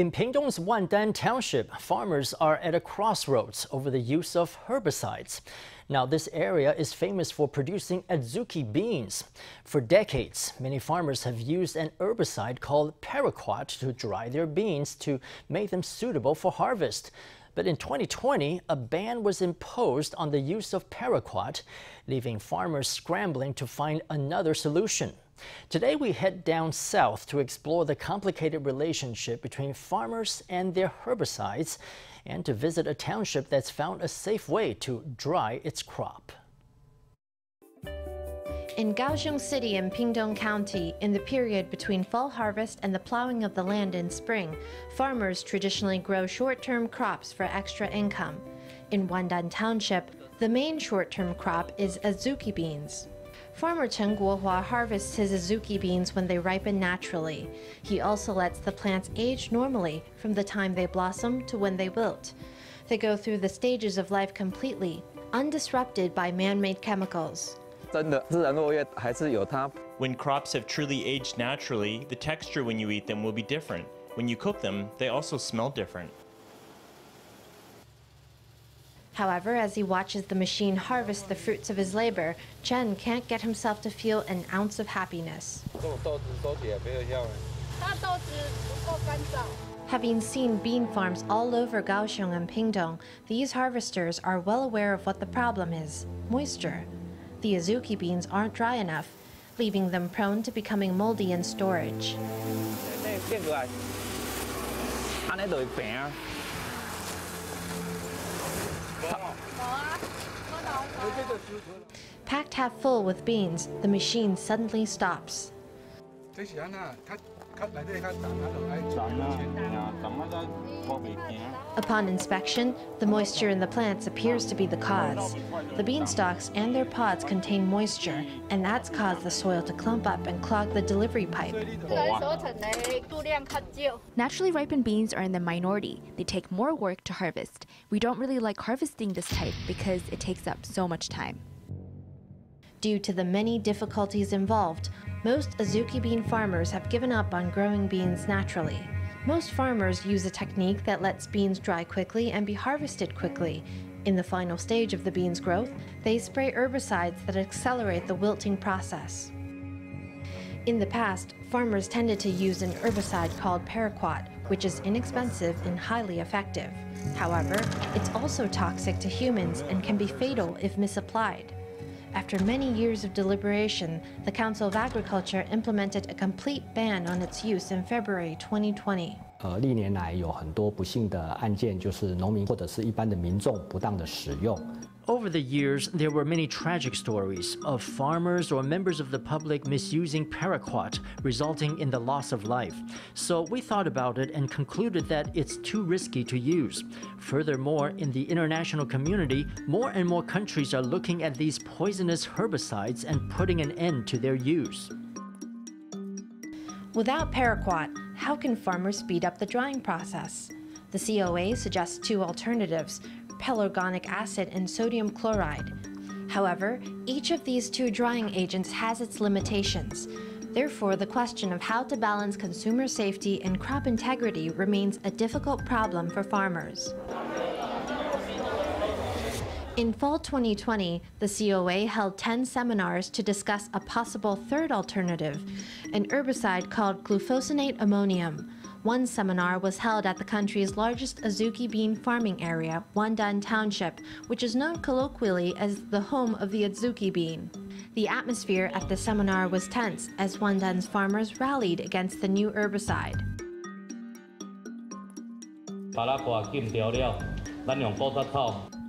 In Pingtung's Wandan Township, farmers are at a crossroads over the use of herbicides. Now, this area is famous for producing adzuki beans. For decades, many farmers have used an herbicide called paraquat to dry their beans to make them suitable for harvest. But in 2020, a ban was imposed on the use of paraquat, leaving farmers scrambling to find another solution. Today, we head down south to explore the complicated relationship between farmers and their herbicides and to visit a township that's found a safe way to dry its crop. In Kaohsiung City and Pingtung County, in the period between fall harvest and the plowing of the land in spring, farmers traditionally grow short-term crops for extra income. In Wandan Township, the main short-term crop is adzuki beans. Farmer Chen Kuo-hua harvests his adzuki beans when they ripen naturally. He also lets the plants age normally from the time they blossom to when they wilt. They go through the stages of life completely, undisrupted by man-made chemicals. When crops have truly aged naturally, the texture when you eat them will be different. When you cook them, they also smell different. However, as he watches the machine harvest the fruits of his labor, Chen can't get himself to feel an ounce of happiness. Having seen bean farms all over Kaohsiung and Pingtung, these harvesters are well aware of what the problem is: moisture. The adzuki beans aren't dry enough, leaving them prone to becoming moldy in storage. Packed half full with beans, the machine suddenly stops. Upon inspection, the moisture in the plants appears to be the cause. The beanstalks and their pods contain moisture, and that's caused the soil to clump up and clog the delivery pipe. Naturally ripened beans are in the minority. They take more work to harvest. We don't really like harvesting this type because it takes up so much time. Due to the many difficulties involved, most adzuki bean farmers have given up on growing beans naturally. Most farmers use a technique that lets beans dry quickly and be harvested quickly. In the final stage of the beans' growth, they spray herbicides that accelerate the wilting process. In the past, farmers tended to use an herbicide called paraquat, which is inexpensive and highly effective. However, it's also toxic to humans and can be fatal if misapplied. After many years of deliberation, the Council of Agriculture implemented a complete ban on its use in February 2020. Over the years, there were many tragic stories of farmers or members of the public misusing paraquat, resulting in the loss of life. So we thought about it and concluded that it's too risky to use. Furthermore, in the international community, more and more countries are looking at these poisonous herbicides and putting an end to their use. Without paraquat, how can farmers speed up the drying process? The COA suggests two alternatives: pelargonic acid and sodium chloride. However, each of these two drying agents has its limitations. Therefore, the question of how to balance consumer safety and crop integrity remains a difficult problem for farmers. In fall 2020, the COA held 10 seminars to discuss a possible third alternative, an herbicide called glufosinate ammonium. One seminar was held at the country's largest adzuki bean farming area, Wandan Township, which is known colloquially as the home of the adzuki bean. The atmosphere at the seminar was tense as Wandan's farmers rallied against the new herbicide.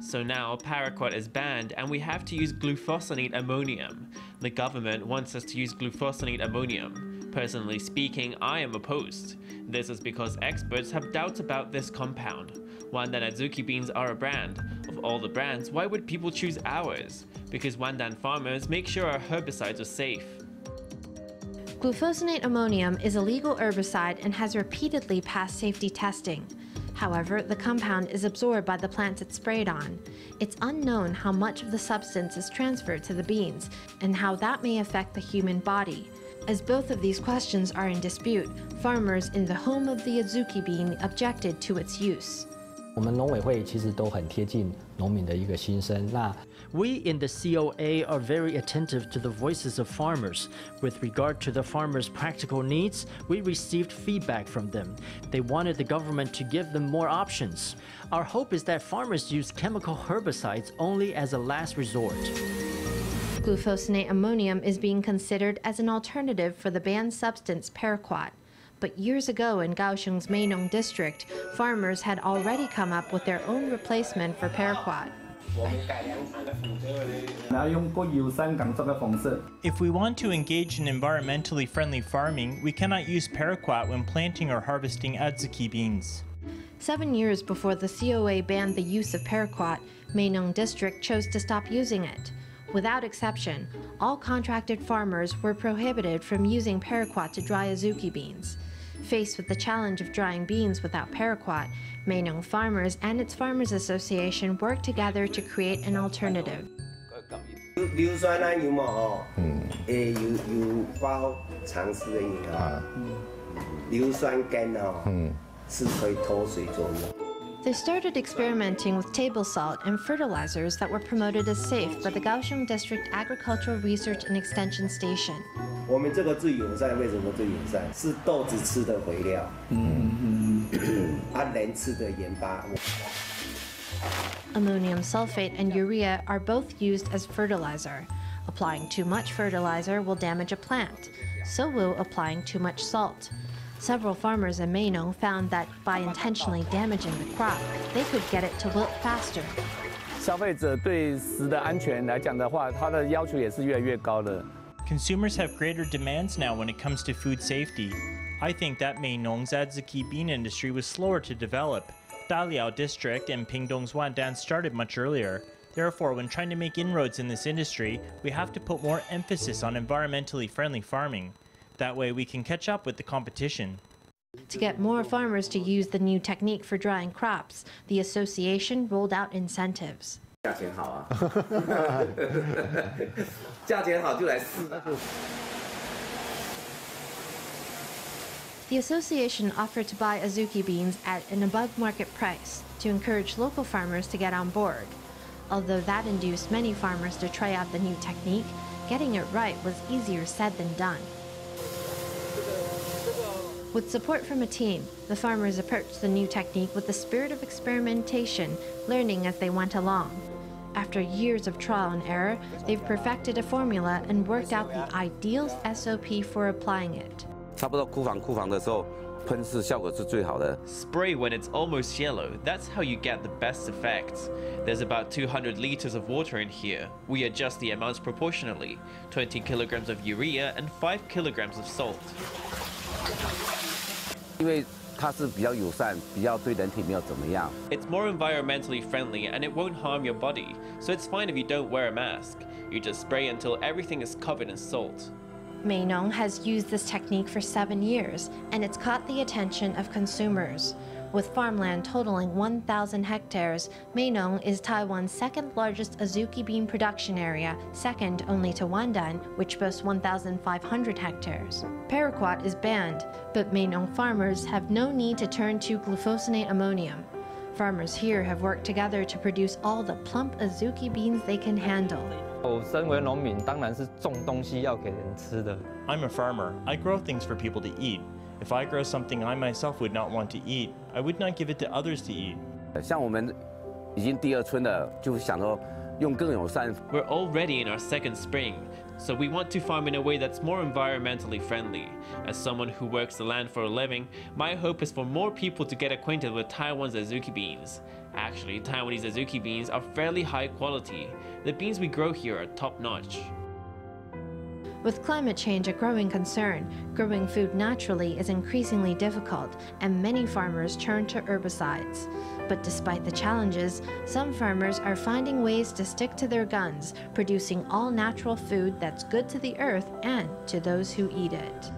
So now paraquat is banned and we have to use glufosinate ammonium. The government wants us to use glufosinate ammonium. Personally speaking, I am opposed. This is because experts have doubts about this compound. Wandan adzuki beans are a brand. Of all the brands, why would people choose ours? Because Wandan farmers make sure our herbicides are safe. Glufosinate ammonium is a legal herbicide and has repeatedly passed safety testing. However, the compound is absorbed by the plants it's sprayed on. It's unknown how much of the substance is transferred to the beans and how that may affect the human body. As both of these questions are in dispute, farmers in the home of the adzuki bean objected to its use. We in the COA are very attentive to the voices of farmers. With regard to the farmers' practical needs, we received feedback from them. They wanted the government to give them more options. Our hope is that farmers use chemical herbicides only as a last resort. Glufosinate ammonium is being considered as an alternative for the banned substance paraquat. But years ago in Kaohsiung's Meinong district, farmers had already come up with their own replacement for paraquat. If we want to engage in environmentally friendly farming, we cannot use paraquat when planting or harvesting adzuki beans. 7 years before the COA banned the use of paraquat, Meinong district chose to stop using it. Without exception, all contracted farmers were prohibited from using paraquat to dry adzuki beans. Faced with the challenge of drying beans without paraquat, Meinong Farmers and its Farmers Association worked together to create an alternative. They started experimenting with table salt and fertilizers that were promoted as safe by the Kaohsiung District Agricultural Research and Extension Station. Ammonium sulfate and urea are both used as fertilizer. Applying too much fertilizer will damage a plant. So will applying too much salt. Several farmers in Meinong found that by intentionally damaging the crop, they could get it to wilt faster. Consumers have greater demands now when it comes to food safety. I think that Meinong's adzuki bean industry was slower to develop. Daliao District and Pingtung's Wandan started much earlier. Therefore, when trying to make inroads in this industry, we have to put more emphasis on environmentally friendly farming. That way we can catch up with the competition. To get more farmers to use the new technique for drying crops, the association rolled out incentives. The association offered to buy adzuki beans at an above-market price to encourage local farmers to get on board. Although that induced many farmers to try out the new technique, getting it right was easier said than done. With support from a team, the farmers approached the new technique with the spirit of experimentation, learning as they went along. After years of trial and error, they've perfected a formula and worked out the ideal SOP for applying it. Spray when it's almost yellow. That's how you get the best effects. There's about 200 liters of water in here. We adjust the amounts proportionally, 20 kilograms of urea and 5 kilograms of salt. It's more environmentally friendly and it won't harm your body, so it's fine if you don't wear a mask. You just spray until everything is covered in salt. Meinong has used this technique for 7 years, and it's caught the attention of consumers. With farmland totaling 1,000 hectares, Meinong is Taiwan's second largest adzuki bean production area, second only to Wandan, which boasts 1,500 hectares. Paraquat is banned, but Meinong farmers have no need to turn to glufosinate ammonium. Farmers here have worked together to produce all the plump adzuki beans they can handle. I'm a farmer. I grow things for people to eat. If I grow something I myself would not want to eat, I would not give it to others to eat. We're already in our second spring, so we want to farm in a way that's more environmentally friendly. As someone who works the land for a living, my hope is for more people to get acquainted with Taiwan's adzuki beans. Actually, Taiwanese adzuki beans are fairly high quality. The beans we grow here are top-notch. With climate change a growing concern, growing food naturally is increasingly difficult, and many farmers turn to herbicides. But despite the challenges, some farmers are finding ways to stick to their guns, producing all natural food that's good to the earth and to those who eat it.